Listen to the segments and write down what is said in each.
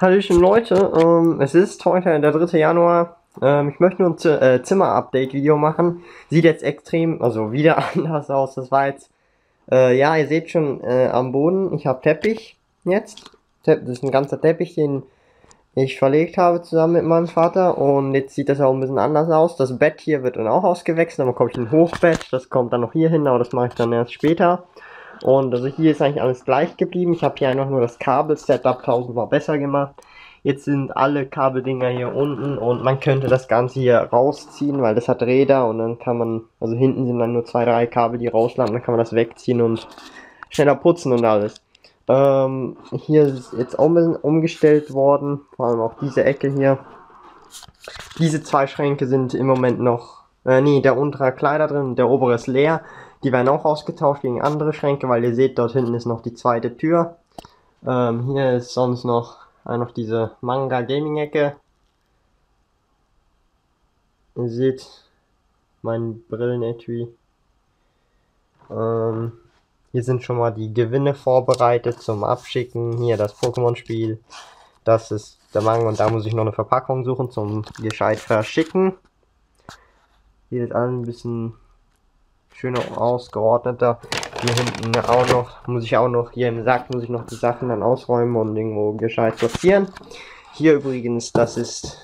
Hallöchen Leute, es ist heute der 3. Januar, ich möchte nur ein Zimmer-Update-Video machen. Sieht jetzt extrem, also wieder anders aus, das war jetzt, ja, ihr seht schon am Boden, ich habe Teppich jetzt, das ist ein ganzer Teppich, den ich verlegt habe zusammen mit meinem Vater und jetzt sieht das auch ein bisschen anders aus. Das Bett hier wird dann auch ausgewechselt, dann bekomme ich ein Hochbett, das kommt dann noch hier hin, aber das mache ich dann erst später. Und also hier ist eigentlich alles gleich geblieben. Ich habe hier einfach nur das Kabel-Setup 1000-mal besser gemacht. Jetzt sind alle Kabeldinger hier unten und man könnte das Ganze hier rausziehen, weil das hat Räder und dann kann man, also hinten sind dann nur 2, 3 Kabel, die rauslanden, dann kann man das wegziehen und schneller putzen und alles. Hier ist jetzt auch ein bisschen umgestellt worden, vor allem auch diese Ecke hier. Diese 2 Schränke sind im Moment noch, nee, der untere Kleider drin, der obere ist leer. Die werden auch ausgetauscht gegen andere Schränke, weil ihr seht, dort hinten ist noch die zweite Tür. Hier ist sonst noch diese Manga-Gaming-Ecke. Ihr seht mein Brillenetui. Hier sind schon mal die Gewinne vorbereitet zum Abschicken. Hier das Pokémon-Spiel. Das ist der Manga und da muss ich noch eine Verpackung suchen zum gescheit verschicken. Hier ist alles ein bisschen schöner ausgeordneter. Hier hinten auch noch, hier im Sack muss ich noch die Sachen dann ausräumen und irgendwo gescheit sortieren. Hier übrigens, das ist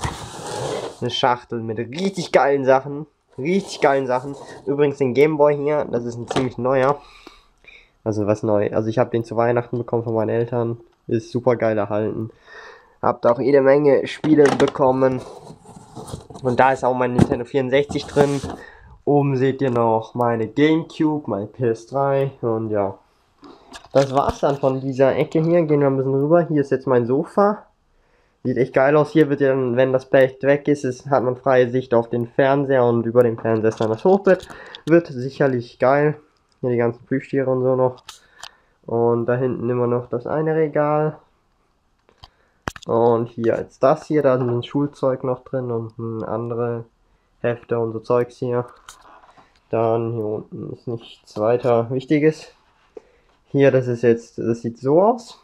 eine Schachtel mit richtig geilen Sachen. Übrigens den Gameboy hier, das ist ein ziemlich neuer. Also was neu. Also ich habe den zu Weihnachten bekommen von meinen Eltern. Ist super geil erhalten. Hab da auch jede Menge Spiele bekommen. Und da ist auch mein Nintendo 64 drin. Oben seht ihr noch meine Gamecube, meine PS3 und ja. Das war's dann von dieser Ecke hier. Gehen wir ein bisschen rüber. Hier ist jetzt mein Sofa. Sieht echt geil aus. Hier wird ja dann, wenn das Bett weg ist, hat man freie Sicht auf den Fernseher und über dem Fernseher ist dann das Hochbett. Wird sicherlich geil. Hier die ganzen Plüschtiere und so noch. Und da hinten immer noch das eine Regal. Und hier ist das hier. Da sind ein Schulzeug noch drin und ein andere Hefte und so Zeugs hier. Dann hier unten ist nichts weiter Wichtiges. Hier, das ist jetzt, das sieht so aus.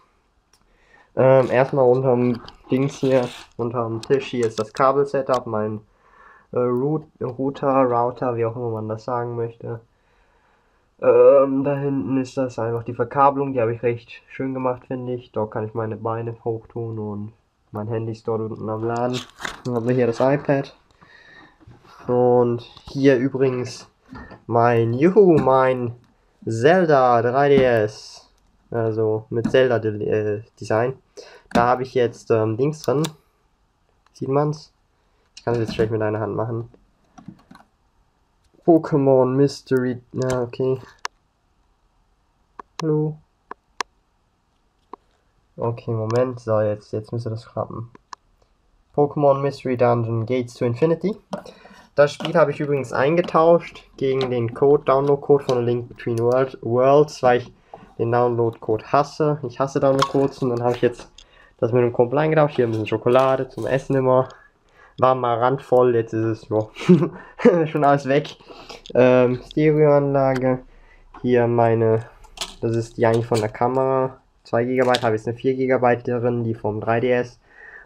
Erstmal unterm Dings hier, unterm Tisch hier ist das Kabel-Setup, mein Router, wie auch immer man das sagen möchte. Da hinten ist das einfach die Verkabelung, die habe ich recht schön gemacht, finde ich. Dort kann ich meine Beine hoch tun und mein Handy ist dort unten am Laden. Dann haben wir hier das iPad. Und hier übrigens mein, mein Zelda 3DS, also mit Zelda Design. Da habe ich jetzt Dings drin, sieht man's? Ich kann es jetzt schlecht mit einer Hand machen. Pokémon Mystery, ja okay. Hallo. Okay, Moment, so jetzt müsste das klappen. Pokémon Mystery Dungeon Gates to Infinity. Das Spiel habe ich übrigens eingetauscht gegen den Code, Download-Code von A Link Between Worlds, weil ich den Download-Code hasse. Ich hasse Download-Codes und dann habe ich jetzt das mit einem Kumpel eingetauscht. Hier ein bisschen Schokolade zum Essen immer. War mal randvoll, jetzt ist es so. Schon alles weg. Stereoanlage. Hier meine, das ist die eigentlich von der Kamera. 2 GB, habe jetzt eine 4 GB drin, die vom 3DS.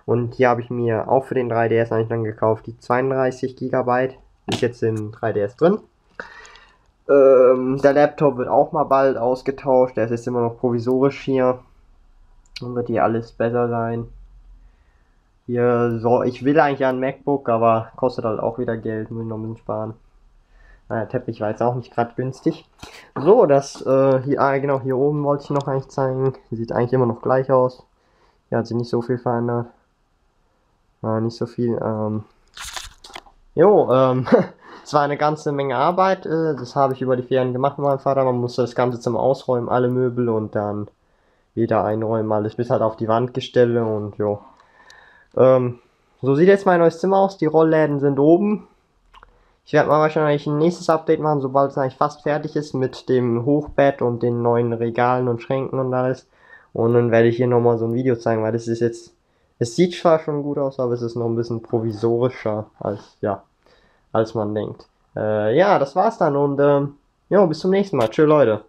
Und hier habe ich mir auch für den 3DS eigentlich dann gekauft, die 32 GB, ist jetzt im 3DS drin. Der Laptop wird auch mal bald ausgetauscht, der ist jetzt immer noch provisorisch hier. Dann wird hier alles besser sein. Hier so, ich will eigentlich ein MacBook, aber kostet halt auch wieder Geld, muss ich noch ein bisschen sparen. Der Teppich war jetzt auch nicht gerade günstig. So, das hier, genau, hier oben wollte ich noch eigentlich zeigen. Sieht eigentlich immer noch gleich aus. Hier hat sich nicht so viel verändert. Nicht so viel, es war eine ganze Menge Arbeit, das habe ich über die Ferien gemacht mit meinem Vater, man musste das ganze Zimmer ausräumen, alle Möbel und dann wieder einräumen, alles bis halt auf die Wand gestellt und jo. So sieht jetzt mein neues Zimmer aus, die Rollläden sind oben. Ich werde mal wahrscheinlich ein nächstes Update machen, sobald es eigentlich fast fertig ist mit dem Hochbett und den neuen Regalen und Schränken und alles. Und dann werde ich hier nochmal so ein Video zeigen, weil das ist jetzt... Es sieht zwar schon gut aus, aber es ist noch ein bisschen provisorischer als, ja, als man denkt. Ja, das war's dann und, jo, bis zum nächsten Mal. Tschö, Leute.